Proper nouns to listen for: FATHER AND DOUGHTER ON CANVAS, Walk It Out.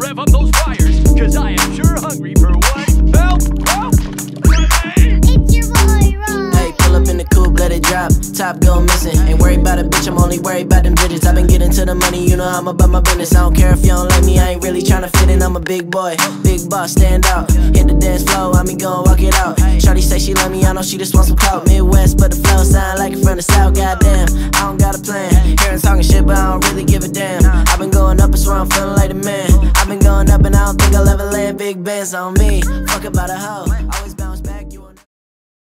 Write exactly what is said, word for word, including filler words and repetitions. rev up those fires, cause I am sure hungry for what? Help, help! It's your boy, Ron. Hey, pull up in the coupe, let it drop. Top go missing. Ain't worried about a bitch, I'm only worried about them digits. I've been getting to the money, you know I'm about my business. I don't care if you don't like me, I ain't really tryna fit in. I'm a big boy, big boss, stand out. Hit the dance floor, I mean, gon' walk it out. Shawty say she love me, I know she just wants some clout. Midwest, but the flow sound like it from the south. Goddamn, I don't got a plan. Hearing talking shit, but I don't really give a damn. I've been going up, it's where I'm feeling like the man. I've been going up, and I don't think I'll ever land. Big bands on me, fuck about a hoe. Always